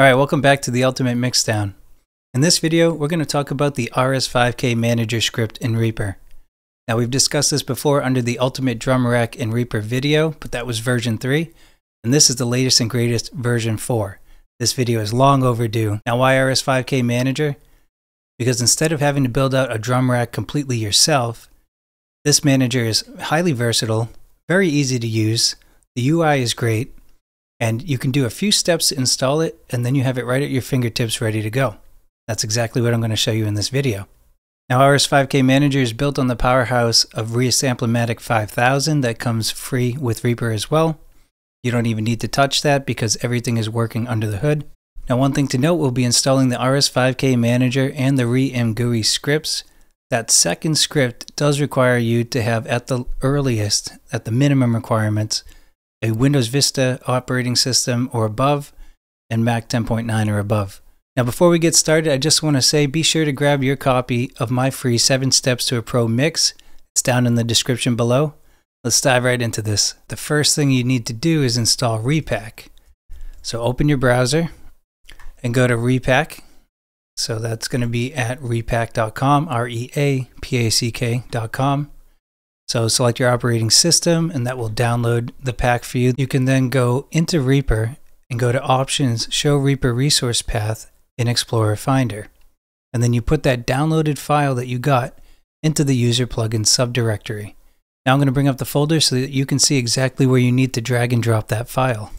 Alright, welcome back to the Ultimate Mixdown. In this video, we're going to talk about the RS5K Manager script in Reaper. Now, we've discussed this before under the Ultimate Drum Rack in Reaper video, but that was version 3, and this is the latest and greatest version 4. This video is long overdue. Now, why RS5K Manager? Because instead of having to build out a drum rack completely yourself, this manager is highly versatile, very easy to use, the UI is great, and you can do a few steps to install it, and then you have it right at your fingertips ready to go. That's exactly what I'm going to show you in this video. Now, RS5K Manager is built on the powerhouse of ReaSamplomatic 5000 that comes free with Reaper as well. You don't even need to touch that because everything is working under the hood. Now, one thing to note, we'll be installing the RS5K Manager and the ReaImGui scripts. That second script does require you to have, at the earliest, at the minimum requirements, a Windows Vista operating system or above, and Mac 10.9 or above. Now, before we get started, I just want to say be sure to grab your copy of my free 7 Steps to a Pro Mix. It's down in the description below. Let's dive right into this. The first thing you need to do is install Repack. So open your browser and go to Repack. So that's going to be at repack.com, reapack.com. So select your operating system, and that will download the pack for you. You can then go into Reaper and go to Options, Show Reaper Resource Path in Explorer Finder. And then you put that downloaded file that you got into the user plugin subdirectory. Now I'm going to bring up the folder so that you can see exactly where you need to drag and drop that file.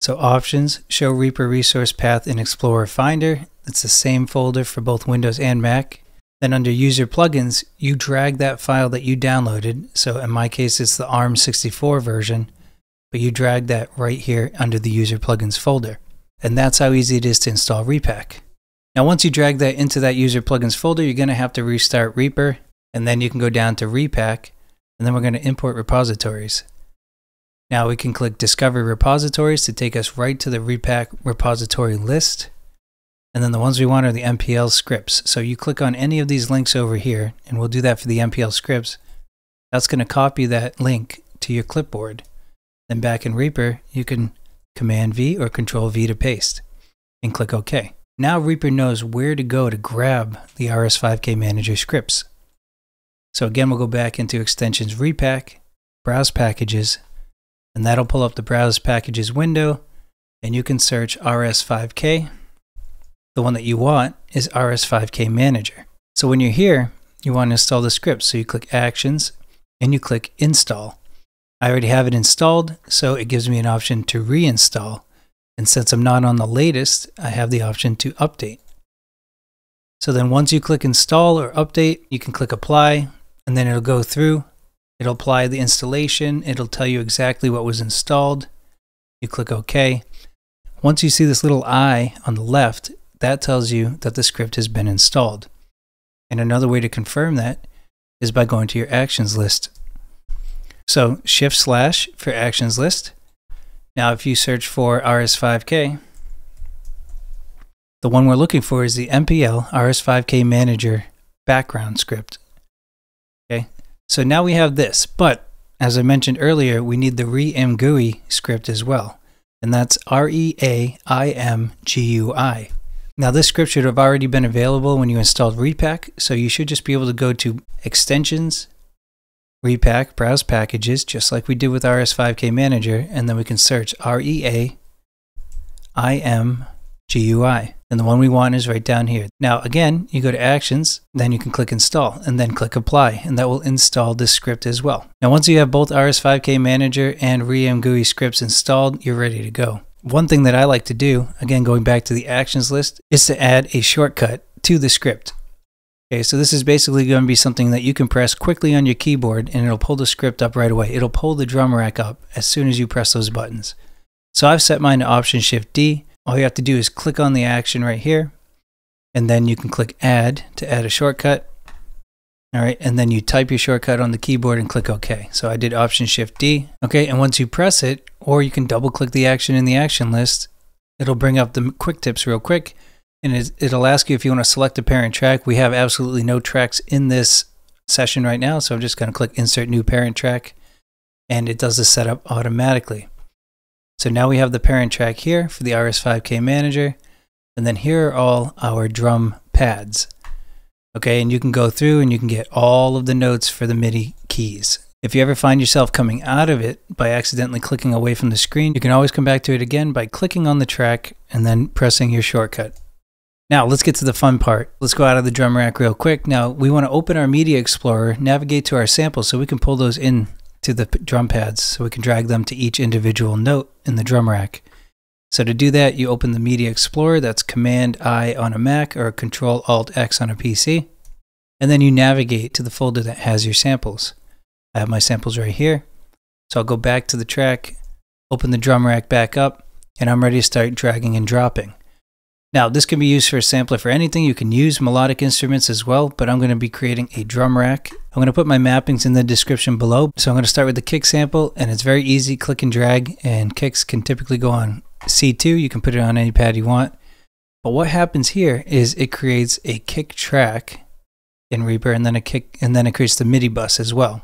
So Options, Show Reaper Resource Path in Explorer Finder. It's the same folder for both Windows and Mac. Then under User Plugins, you drag that file that you downloaded. So in my case, it's the ARM64 version, but you drag that right here under the User Plugins folder. And that's how easy it is to install Repack. Now, once you drag that into that User Plugins folder, you're going to have to restart Reaper, and then you can go down to Repack, and then we're going to import repositories. Now we can click Discover Repositories to take us right to the Repack repository list. And then the ones we want are the MPL scripts. So you click on any of these links over here, and we'll do that for the MPL scripts. That's going to copy that link to your clipboard. Then back in Reaper, you can Command V or Control V to paste and click OK. Now Reaper knows where to go to grab the RS5K Manager scripts. So again, we'll go back into Extensions, Repack, Browse Packages, and that'll pull up the Browse Packages window, and you can search RS5K. The one that you want is RS5K Manager. So when you're here, you want to install the script. So you click Actions and you click Install. I already have it installed, so it gives me an option to reinstall. And since I'm not on the latest, I have the option to update. So then once you click Install or Update, you can click Apply, and then it'll go through. It'll apply the installation. It'll tell you exactly what was installed. You click OK. Once you see this little eye on the left, that tells you that the script has been installed. And another way to confirm that is by going to your actions list. So Shift/, for actions list. Now if you search for RS5K, the one we're looking for is the MPL RS5K Manager background script. Okay, so now we have this, but as I mentioned earlier, we need the ReImGui script as well. And that's ReaImGui. Now this script should have already been available when you installed Repack, so you should just be able to go to Extensions, Repack, Browse Packages, just like we did with RS5K Manager, and then we can search ReaImGui. And the one we want is right down here. Now again, you go to Actions, then you can click Install, and then click Apply, and that will install this script as well. Now once you have both RS5K Manager and ReImGui scripts installed, you're ready to go. One thing that I like to do, again going back to the actions list, is to add a shortcut to the script. Okay, so this is basically going to be something that you can press quickly on your keyboard and it'll pull the script up right away. It'll pull the drum rack up as soon as you press those buttons. So I've set mine to Option Shift D. All you have to do is click on the action right here, and then you can click Add to add a shortcut. Alright, and then you type your shortcut on the keyboard and click OK. So I did Option Shift D. Okay, and once you press it, or you can double click the action in the action list, it'll bring up the quick tips real quick, and it'll ask you if you want to select a parent track. We have absolutely no tracks in this session right now, so I'm just going to click Insert New Parent Track, and it does the setup automatically. So now we have the parent track here for the RS5K Manager, and then here are all our drum pads. Okay, and you can go through and you can get all of the notes for the MIDI keys. If you ever find yourself coming out of it by accidentally clicking away from the screen, you can always come back to it again by clicking on the track and then pressing your shortcut. Now let's get to the fun part. Let's go out of the drum rack real quick. Now we want to open our Media Explorer, navigate to our samples so we can pull those in to the drum pads so we can drag them to each individual note in the drum rack. So to do that, you open the Media Explorer. That's Command-I on a Mac or Control-Alt-X on a PC. And then you navigate to the folder that has your samples. I have my samples right here, so I'll go back to the track, open the drum rack back up, and I'm ready to start dragging and dropping. Now this can be used for a sampler for anything. You can use melodic instruments as well, but I'm going to be creating a drum rack. I'm going to put my mappings in the description below, so I'm going to start with the kick sample, and it's very easy, click and drag, and kicks can typically go on C2, you can put it on any pad you want. But what happens here is it creates a kick track in Reaper, and then a kick, and then it creates the MIDI bus as well.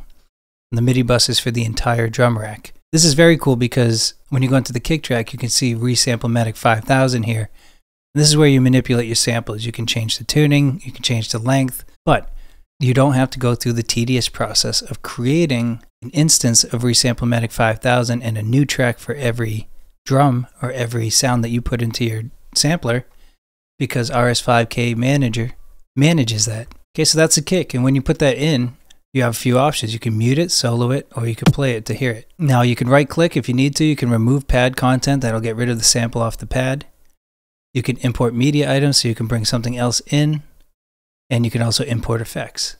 And the MIDI bus is for the entire drum rack. This is very cool because when you go into the kick track, you can see ReaSamplomatic 5000 here. And this is where you manipulate your samples. You can change the tuning, you can change the length, but you don't have to go through the tedious process of creating an instance of ReaSamplomatic 5000 and a new track for every drum or every sound that you put into your sampler, because RS5K Manager manages that. Okay, so that's a kick, and when you put that in, you have a few options. You can mute it, solo it, or you can play it to hear it. Now you can right click if you need to. You can remove pad content. That'll get rid of the sample off the pad. You can import media items, so you can bring something else in. And you can also import effects.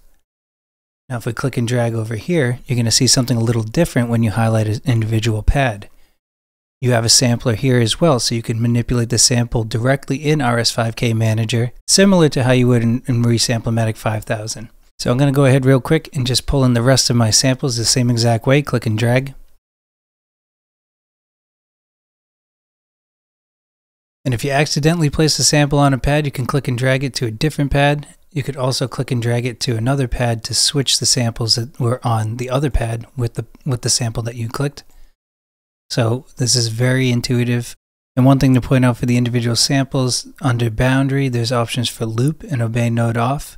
Now if we click and drag over here, you're going to see something a little different when you highlight an individual pad. You have a sampler here as well, so you can manipulate the sample directly in RS5K Manager, similar to how you would in ReaSamplomatic 5000. So I'm going to go ahead real quick and just pull in the rest of my samples the same exact way, click and drag. And if you accidentally place a sample on a pad, you can click and drag it to a different pad. You could also click and drag it to another pad to switch the samples that were on the other pad with the sample that you clicked. So this is very intuitive. And one thing to point out for the individual samples, under boundary, there's options for loop and obey node off.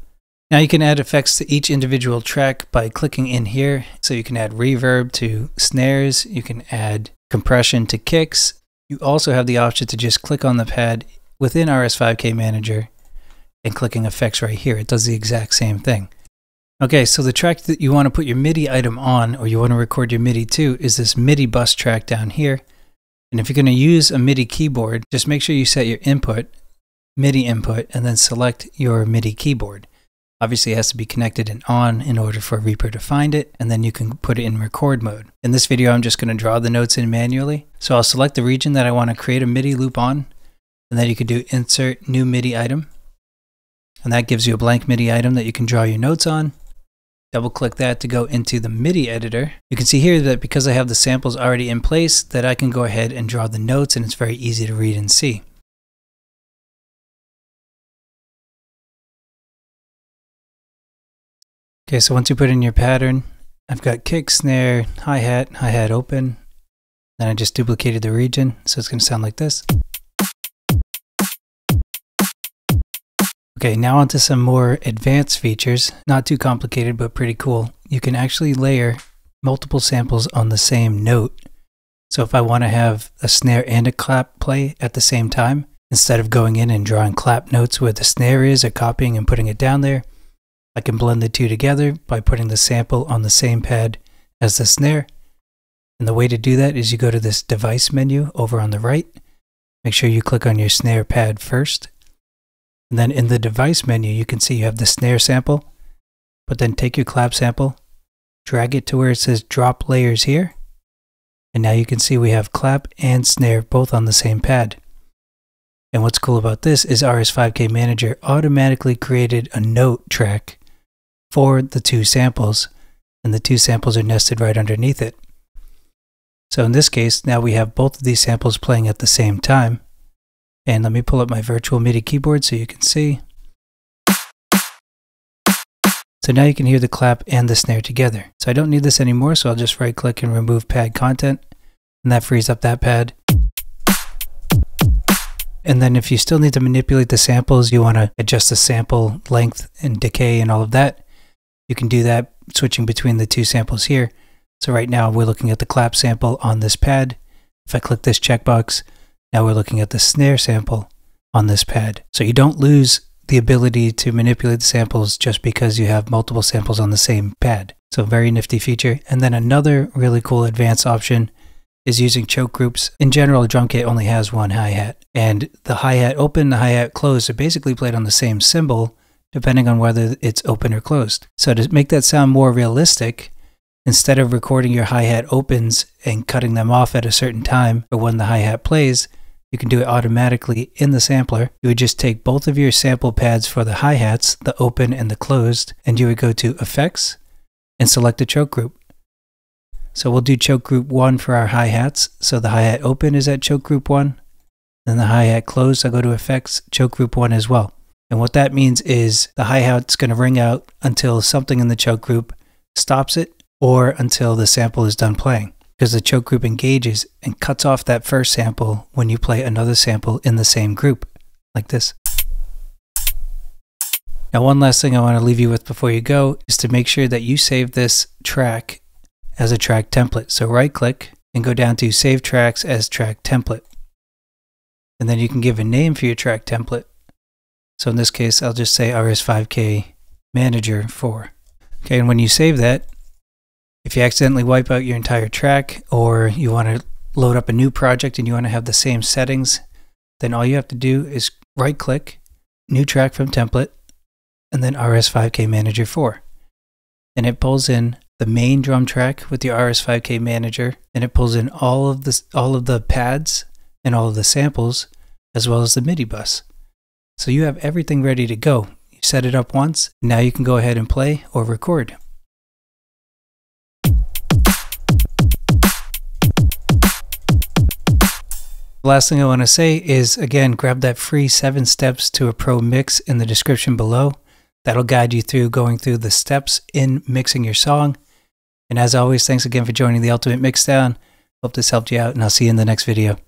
Now you can add effects to each individual track by clicking in here. So you can add reverb to snares, you can add compression to kicks. You also have the option to just click on the pad within RS5K Manager and clicking effects right here. It does the exact same thing. Okay, so the track that you want to put your MIDI item on, or you want to record your MIDI to, is this MIDI bus track down here. And if you're going to use a MIDI keyboard, just make sure you set your input, MIDI input, and then select your MIDI keyboard. Obviously it has to be connected and on in order for Reaper to find it, and then you can put it in record mode. In this video I'm just going to draw the notes in manually, so I'll select the region that I want to create a MIDI loop on, and then you can do insert new MIDI item, and that gives you a blank MIDI item that you can draw your notes on. Double click that to go into the MIDI editor. You can see here that because I have the samples already in place, that I can go ahead and draw the notes, and it's very easy to read and see. Okay, so once you put in your pattern, I've got kick, snare, hi-hat open. Then I just duplicated the region, so it's going to sound like this. Okay, now onto some more advanced features. Not too complicated, but pretty cool. You can actually layer multiple samples on the same note. So if I want to have a snare and a clap play at the same time, instead of going in and drawing clap notes where the snare is or copying and putting it down there, I can blend the two together by putting the sample on the same pad as the snare. And the way to do that is you go to this device menu over on the right. Make sure you click on your snare pad first. And then in the device menu, you can see you have the snare sample, but then take your clap sample, drag it to where it says drop layers here. And now you can see we have clap and snare both on the same pad. And what's cool about this is RS5K Manager automatically created a note track for the two samples, and the two samples are nested right underneath it. So in this case, now we have both of these samples playing at the same time. And let me pull up my virtual MIDI keyboard so you can see. So now you can hear the clap and the snare together. So I don't need this anymore, so I'll just right click and remove pad content, and that frees up that pad. And then if you still need to manipulate the samples, you want to adjust the sample length and decay and all of that, you can do that switching between the two samples here. So right now we're looking at the clap sample on this pad. If I click this checkbox, now we're looking at the snare sample on this pad. So you don't lose the ability to manipulate the samples just because you have multiple samples on the same pad. So very nifty feature. And then another really cool advanced option is using choke groups. In general, a drum kit only has one hi-hat, and the hi-hat open, the hi-hat closed are basically played on the same cymbal, depending on whether it's open or closed. So to make that sound more realistic, instead of recording your hi-hat opens and cutting them off at a certain time or when the hi-hat plays, you can do it automatically in the sampler. You would just take both of your sample pads for the hi-hats, the open and the closed, and you would go to Effects and select a choke group. So we'll do choke group 1 for our hi-hats. So the hi-hat open is at choke group 1, then the hi-hat closed, I'll go to Effects, choke group 1 as well. And what that means is the hi-hat's going to ring out until something in the choke group stops it or until the sample is done playing, because the choke group engages and cuts off that first sample when you play another sample in the same group, like this. Now one last thing I want to leave you with before you go is to make sure that you save this track as a track template. So right click and go down to Save Tracks as Track Template. And then you can give a name for your track template. So in this case, I'll just say RS5K Manager 4. Okay, and when you save that, if you accidentally wipe out your entire track or you want to load up a new project and you want to have the same settings, then all you have to do is right click, New Track from Template, and then RS5K Manager 4. And it pulls in the main drum track with the RS5K Manager, and it pulls in all of the pads and all of the samples, as well as the MIDI bus. So you have everything ready to go. You set it up once, now you can go ahead and play or record. The last thing I want to say is, again, grab that free 7 steps to a pro mix in the description below. That'll guide you through going through the steps in mixing your song. And as always, thanks again for joining the Ultimate Mixdown. Hope this helped you out, and I'll see you in the next video.